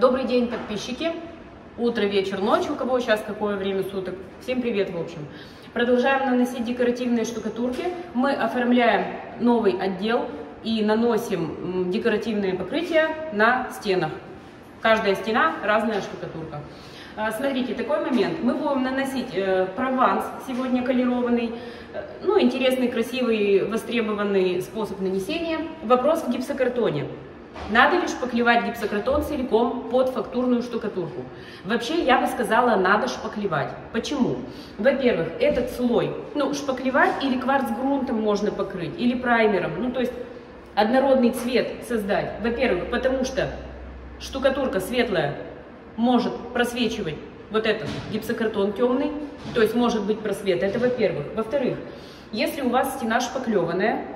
Добрый день, подписчики. Утро, вечер, ночь, у кого сейчас какое время суток. Всем привет, в общем. Продолжаем наносить декоративные штукатурки. Мы оформляем новый отдел и наносим декоративные покрытия на стенах. Каждая стена разная штукатурка. Смотрите, такой момент. Мы будем наносить прованс сегодня колерованный. Ну, интересный, красивый, востребованный способ нанесения. Вопрос в гипсокартоне. Надо ли шпаклевать гипсокартон целиком под фактурную штукатурку? Вообще, я бы сказала, надо шпаклевать. Почему? Во-первых, этот слой, ну, шпаклевать или кварцгрунтом можно покрыть, или праймером, ну, то есть однородный цвет создать. Во-первых, потому что штукатурка светлая может просвечивать вот этот гипсокартон темный, то есть может быть просвет, это во-первых. Во-вторых, если у вас стена шпаклеванная,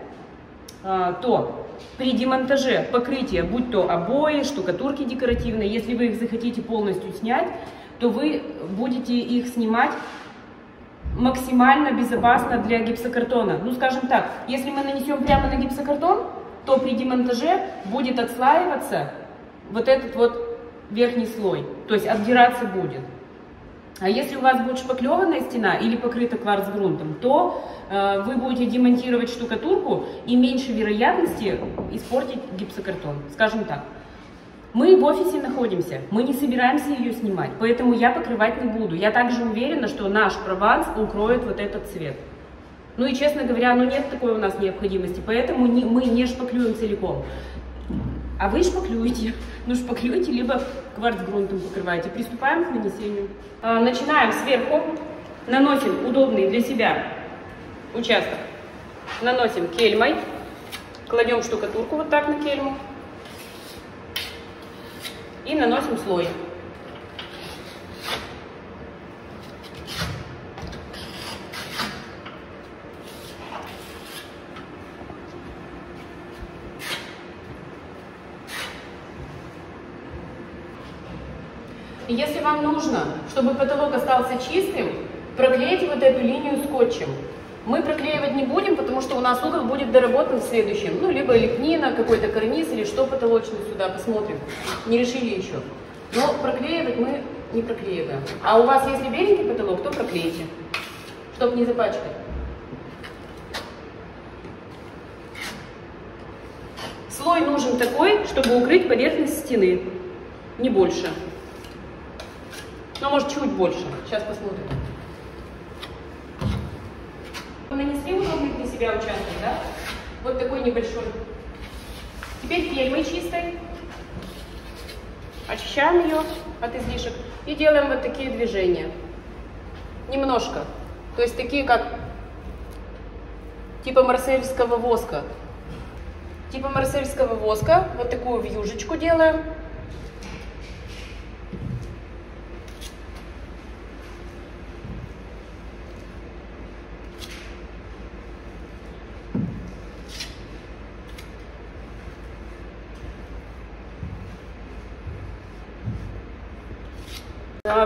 то при демонтаже покрытия, будь то обои, штукатурки декоративные, если вы их захотите полностью снять, то вы будете их снимать максимально безопасно для гипсокартона. Ну, скажем так, если мы нанесем прямо на гипсокартон, то при демонтаже будет отслаиваться вот этот вот верхний слой, то есть отдираться будет. А если у вас будет шпаклеванная стена или покрыта кварцгрунтом, то вы будете демонтировать штукатурку и меньше вероятности испортить гипсокартон, скажем так. Мы в офисе находимся, мы не собираемся ее снимать, поэтому я покрывать не буду. Я также уверена, что наш прованс укроет вот этот цвет. Ну и, честно говоря, ну нет такой у нас необходимости, поэтому мы не шпаклюем целиком. А вы шпаклюете, ну шпаклюете, либо кварцгрунтом покрываете. Приступаем к нанесению. Начинаем сверху, наносим удобный для себя участок, наносим кельмой, кладем штукатурку вот так на кельму и наносим слой. Если вам нужно, чтобы потолок остался чистым, проклейте вот эту линию скотчем. Мы проклеивать не будем, потому что у нас угол будет доработан в следующем. Ну, либо лепнина, какой-то карниз или что потолочный сюда, посмотрим. Не решили еще. Но проклеивать мы не проклеиваем. А у вас если беленький потолок, то проклейте, чтобы не запачкать. Слой нужен такой, чтобы укрыть поверхность стены, не больше. Но, может, чуть больше. Сейчас посмотрим. Вы нанесли удобный для себя участок, да? Вот такой небольшой. Теперь кельмой чистой очищаем ее от излишек и делаем вот такие движения. Немножко. То есть такие, как типа марсельского воска. Типа марсельского воска. Вот такую вьюжечку делаем.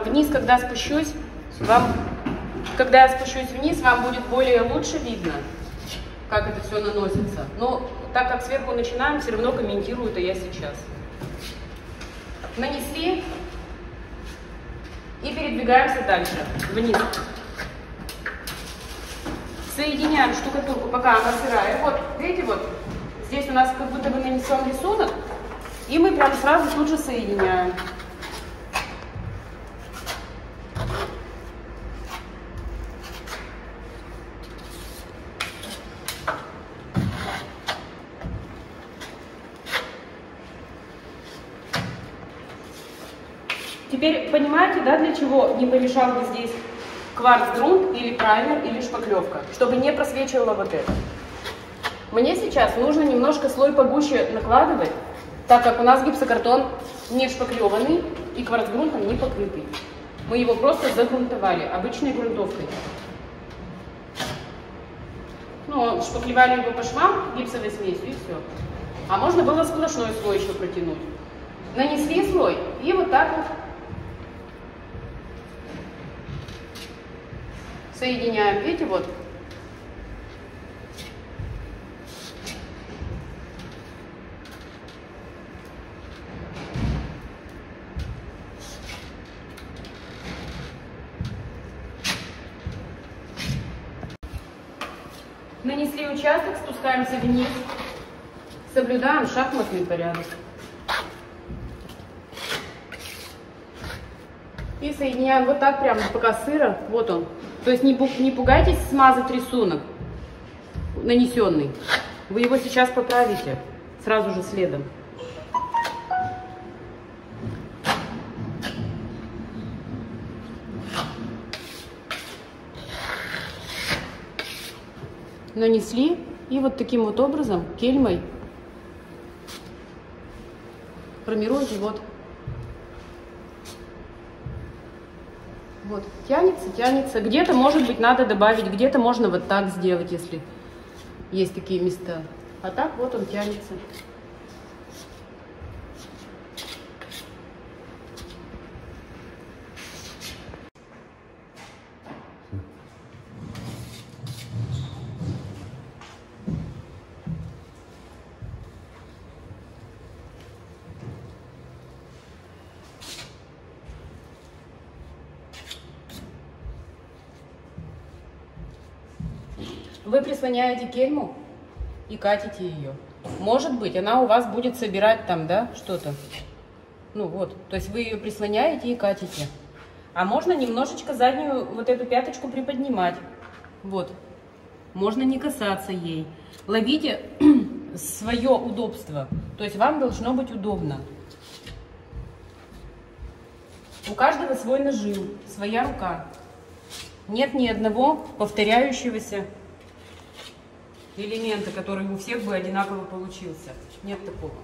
Вниз, когда спущусь, вам будет более лучше видно, как это все наносится. Но так как сверху начинаем, все равно комментирую это я сейчас. Нанесли и передвигаемся дальше, вниз. Соединяем штукатурку, пока она сырая. Вот, видите, вот здесь у нас как будто бы нанесен рисунок, и мы прям сразу тут же соединяем. Теперь понимаете, да, для чего не помешал бы здесь кварцгрунт или праймер или шпаклевка, чтобы не просвечивало вот это. Мне сейчас нужно немножко слой погуще накладывать, так как у нас гипсокартон не шпаклеванный и кварцгрунтом не покрытый. Мы его просто загрунтовали обычной грунтовкой. Ну, шпаклевали его по швам гипсовой смесью и все. А можно было сплошной слой еще протянуть. Нанесли слой и вот так вот соединяем, видите, вот. пересекли участок, спускаемся вниз, соблюдаем шахматный порядок. И соединяем вот так прямо, пока сыро. Вот он. То есть не пугайтесь смазать рисунок нанесенный. Вы его сейчас поправите сразу же следом. Нанесли и вот таким вот образом кельмой формируем живот. Вот, тянется, тянется. Где-то, может быть, надо добавить, где-то можно вот так сделать, если есть такие места. А так вот он тянется. Вы прислоняете кельму и катите ее. Может быть, она у вас будет собирать там, да, что-то. Ну вот, то есть вы ее прислоняете и катите. А можно немножечко заднюю вот эту пяточку приподнимать. Вот. Можно не касаться ей. Ловите свое удобство. То есть вам должно быть удобно. У каждого свой нажим, своя рука. Нет ни одного повторяющегося элемента, который у всех бы одинаково получился. Нет такого.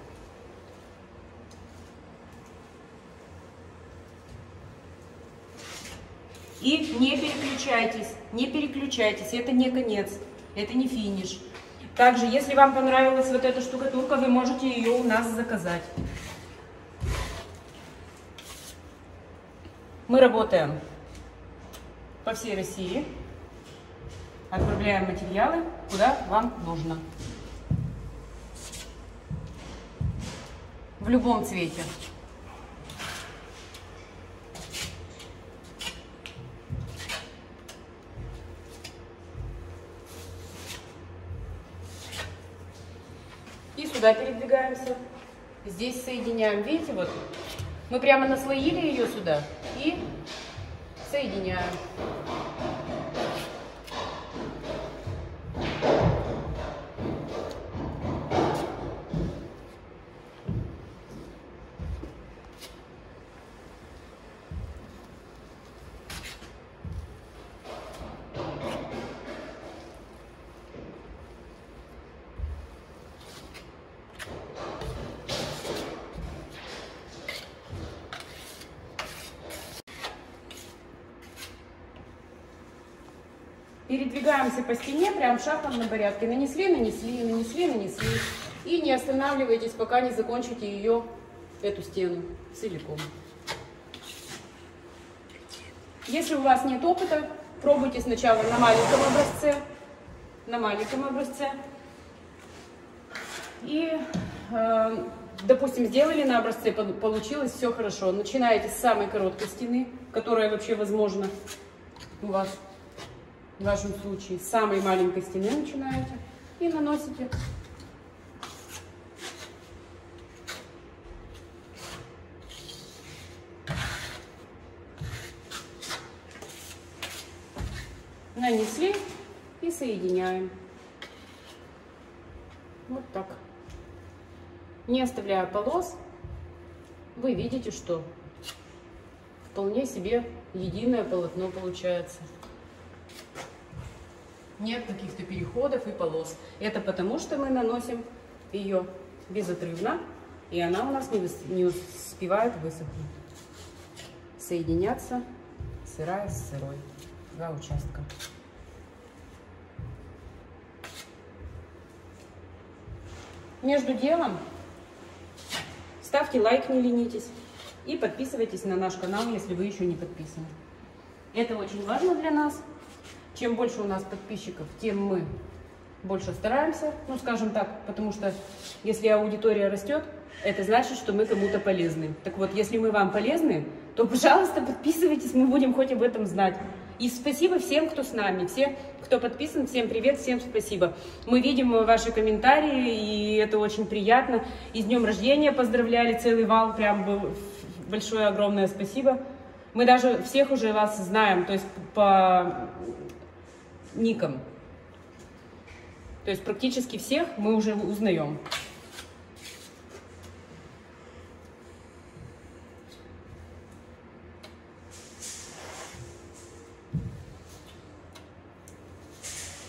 И не переключайтесь, не переключайтесь. Это не конец, это не финиш. Также, если вам понравилась вот эта штукатурка, вы можете ее у нас заказать. Мы работаем по всей России. Отправляем материалы, куда вам нужно. В любом цвете. И сюда передвигаемся. Здесь соединяем. Видите, вот мы прямо наслоили ее сюда и соединяем. Передвигаемся по стене прям в шахматном порядке. Нанесли, нанесли, нанесли, нанесли. И не останавливайтесь, пока не закончите ее, эту стену, целиком. Если у вас нет опыта, пробуйте сначала на маленьком образце. На маленьком образце. И, допустим, сделали на образце, получилось все хорошо. Начинаете с самой короткой стены, которая вообще возможна у вас. В вашем случае с самой маленькой стены начинаете и наносите. Нанесли и соединяем. Вот так. Не оставляя полос, вы видите, что вполне себе единое полотно получается. Нет каких-то переходов и полос. Это потому, что мы наносим ее безотрывно, и она у нас не успевает высохнуть. Соединяться сырая с сырой. Два участка. Между делом ставьте лайк, не ленитесь. И подписывайтесь на наш канал, если вы еще не подписаны. Это очень важно для нас. Чем больше у нас подписчиков, тем мы больше стараемся, ну скажем так, потому что если аудитория растет, Это значит, что мы кому-то полезны. Так вот, если мы вам полезны, то, пожалуйста, подписывайтесь, мы будем хоть об этом знать. И спасибо всем, кто с нами, всем, кто подписан, всем привет, всем спасибо. Мы видим ваши комментарии, и это очень приятно. И с днем рождения поздравляли, целый вал, прям был большое, огромное спасибо. Мы даже всех уже вас знаем, то есть по никам. То есть практически всех мы уже узнаем.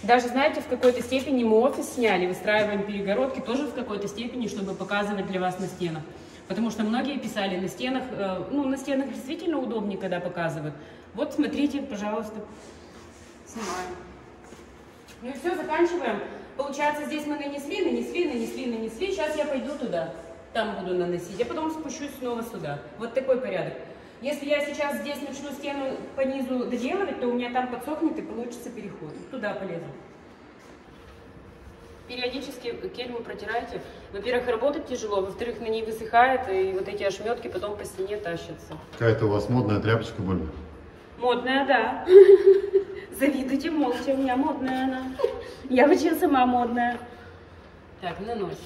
Даже, знаете, в какой-то степени мы офис сняли, выстраиваем перегородки тоже в какой-то степени, чтобы показывать для вас на стенах. Потому что многие писали на стенах, ну, на стенах действительно удобнее, когда показывают. Вот, смотрите, пожалуйста, снимаем. Ну и все, заканчиваем. Получается, здесь мы нанесли. Сейчас я пойду туда, там буду наносить, я потом спущусь снова сюда. Вот такой порядок. Если я сейчас здесь начну стену по низу доделывать, то у меня там подсохнет и получится переход. Туда полезу. Периодически кельму протираете. Во-первых, работать тяжело, во-вторых, на ней высыхает, и вот эти ошметки потом по стене тащатся. Какая-то у вас модная тряпочка, больно? Модная, да. Завидуйте молча, у меня модная она. Я вообще сама модная. Так, наносим.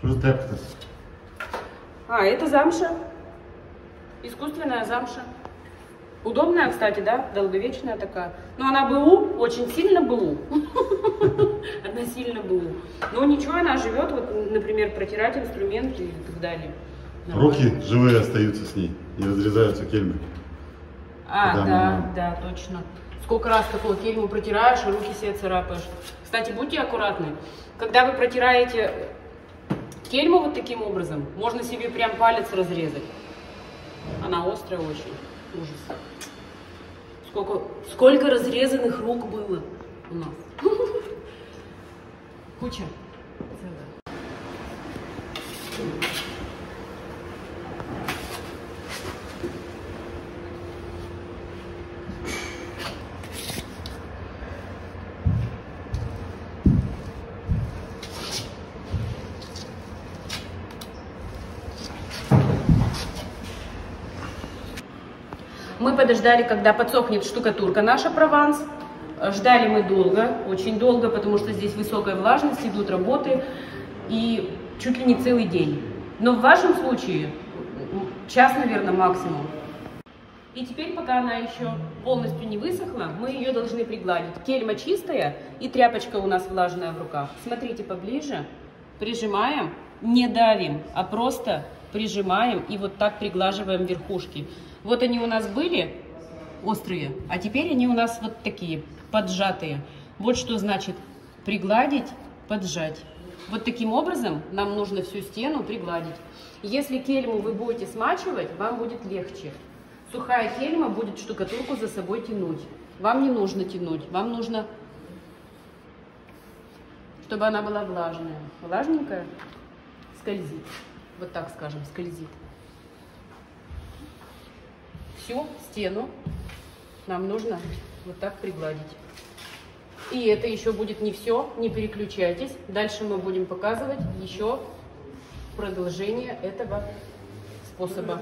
Что за тряпка-то? А, это замша. Искусственная замша. Удобная, кстати, да? Долговечная такая. Но она БУ, очень сильно БУ. Она сильно БУ. Но ничего, она живет, вот, например, протирать инструменты и так далее. Руки живые остаются с ней, не разрезаются кельмы. А, да, да, точно. Сколько раз такого кельму протираешь, и руки себе царапаешь. Кстати, будьте аккуратны. Когда вы протираете кельму вот таким образом, можно себе прям палец разрезать. Она острая очень. Ужас. Сколько разрезанных рук было у нас. Куча. Мы подождали, когда подсохнет штукатурка наша «Прованс». Ждали мы долго, очень долго, потому что здесь высокая влажность, идут работы, и чуть ли не целый день. Но в вашем случае час, наверное, максимум. И теперь, пока она еще полностью не высохла, мы ее должны пригладить. Кельма чистая, и тряпочка у нас влажная в руках. Смотрите поближе, прижимаем, не давим, а просто прижимаем и вот так приглаживаем верхушки. Вот они у нас были острые, а теперь они у нас вот такие, поджатые. Вот что значит пригладить, поджать. Вот таким образом нам нужно всю стену пригладить. Если кельму вы будете смачивать, вам будет легче. Сухая кельма будет штукатурку за собой тянуть. Вам не нужно тянуть, вам нужно, чтобы она была влажная. Влажненькая скользит, вот так скажем, скользит. Всю стену нам нужно вот так пригладить. И это еще будет не все, не переключайтесь. Дальше мы будем показывать еще продолжение этого способа.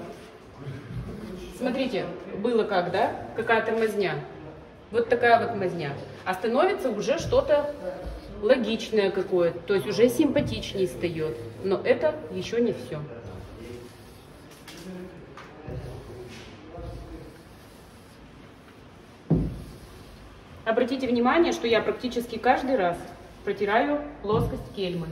Смотрите, было как, да? Какая-то мазня. Вот такая вот мазня. А становится уже что-то логичное какое-то. То есть уже симпатичнее встает. Но это еще не все. Обратите внимание, что я практически каждый раз протираю плоскость кельмы.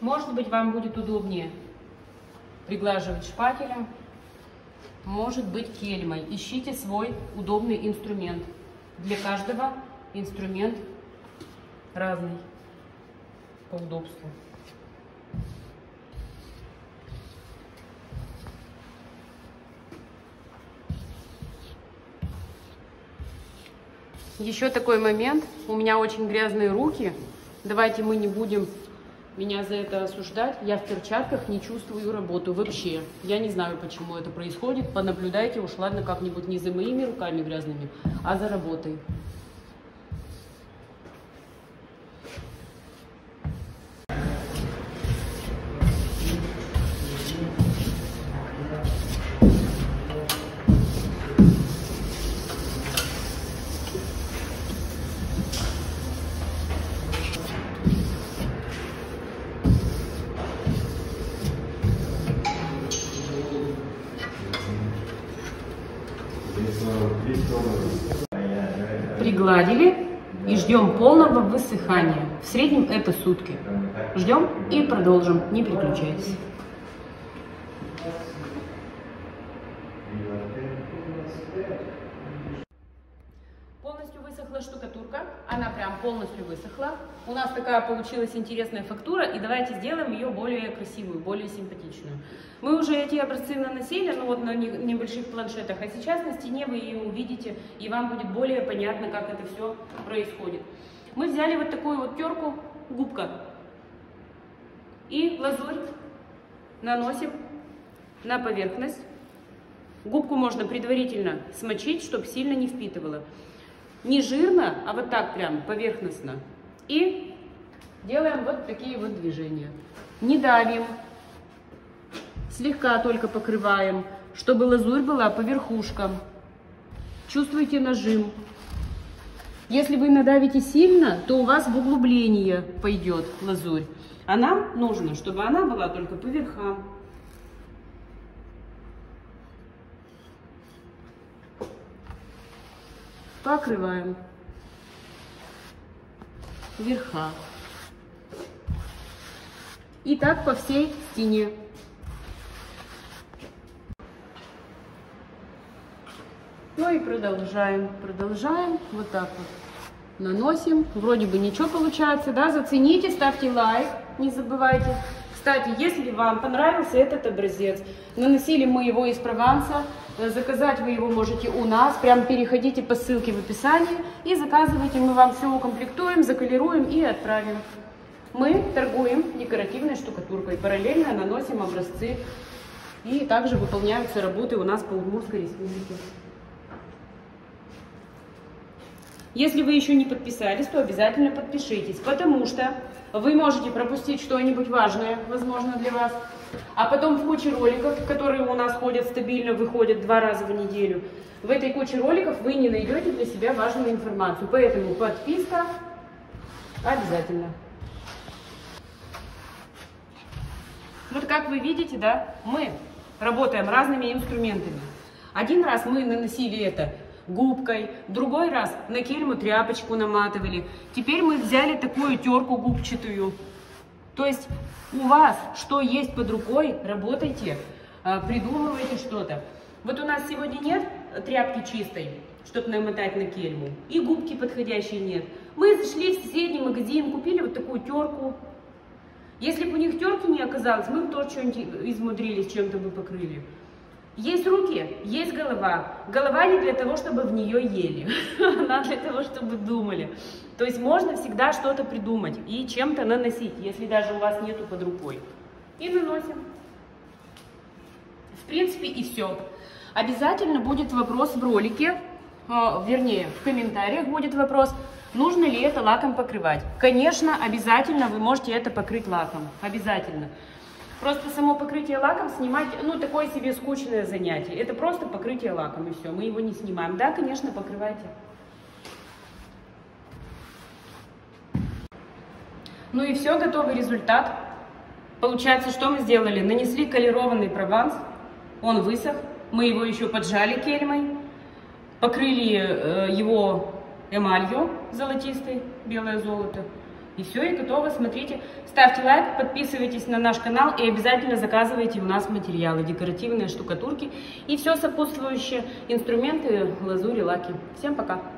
Может быть, вам будет удобнее приглаживать шпателем, может быть, кельмой. Ищите свой удобный инструмент. Для каждого инструмент разный. по удобству. Еще такой момент. У меня очень грязные руки. Давайте мы не будем меня за это осуждать. Я в перчатках не чувствую работу вообще. Я не знаю, почему это происходит. Понаблюдайте уж, ладно, как-нибудь не за моими руками грязными, а за работой. Пригладили и ждем полного высыхания. В среднем это сутки. Ждем и продолжим, не переключаясь. Полностью высохла штукатурка. Она прям полностью высохла. У нас такая получилась интересная фактура. И давайте сделаем ее более красивую, более симпатичную. Мы уже эти образцы наносили, но вот на небольших планшетах. А сейчас на стене вы ее увидите, и вам будет более понятно, как это все происходит. Мы взяли вот такую вот терку, губка. И лазурь наносим на поверхность. Губку можно предварительно смочить, чтобы сильно не впитывала. Не жирно, а вот так прям поверхностно. И делаем вот такие вот движения. Не давим, слегка только покрываем, чтобы лазурь была по верхушкам. Чувствуйте нажим. Если вы надавите сильно, то у вас в углубление пойдет лазурь. А нам нужно, чтобы она была только по верхам. Покрываем верха. И так по всей стене. Ну и продолжаем. Вот так вот наносим. Вроде бы ничего получается, да? Зацените, ставьте лайк, не забывайте. Кстати, если вам понравился этот образец, наносили мы его из Прованса, заказать вы его можете у нас, прям переходите по ссылке в описании и заказывайте, мы вам все укомплектуем, заколируем и отправим. Мы торгуем декоративной штукатуркой, параллельно наносим образцы и также выполняются работы у нас по Удмуртской республике. Если вы еще не подписались, то обязательно подпишитесь, потому что вы можете пропустить что-нибудь важное, возможно, для вас. А потом в куче роликов, которые у нас ходят стабильно, выходят 2 раза в неделю, в этой куче роликов вы не найдете для себя важную информацию. Поэтому подписка обязательно. Вот как вы видите, да, мы работаем разными инструментами. Один раз мы наносили это губкой, другой раз на кельму тряпочку наматывали. Теперь мы взяли такую терку губчатую. То есть у вас что есть под рукой, работайте, придумывайте что-то. Вот у нас сегодня нет тряпки чистой, чтобы намотать на кельму, и губки подходящей нет. Мы зашли в соседний магазин, купили вот такую терку. Если бы у них терки не оказалось, мы бы тоже что-нибудь измудрились, чем-то бы покрыли. Есть руки, есть голова. Голова не для того, чтобы в нее ели, она для того, чтобы думали. То есть можно всегда что-то придумать и чем-то наносить, если даже у вас нету под рукой. И наносим. В принципе, и все. Обязательно будет вопрос в ролике, вернее, в комментариях будет вопрос, нужно ли это лаком покрывать. Конечно, обязательно вы можете это покрыть лаком, обязательно. Просто само покрытие лаком снимать, ну, такое себе скучное занятие. Это просто покрытие лаком, и все, мы его не снимаем. Да, конечно, покрывайте. Ну и все, готовый результат. Получается, что мы сделали? Нанесли колированный прованс, он высох, мы его еще поджали кельмой, покрыли его эмалью золотистой, белое золото. И все, и готово. Смотрите, ставьте лайк, подписывайтесь на наш канал и обязательно заказывайте у нас материалы, декоративные штукатурки и все сопутствующие инструменты, лазури, лаки. Всем пока!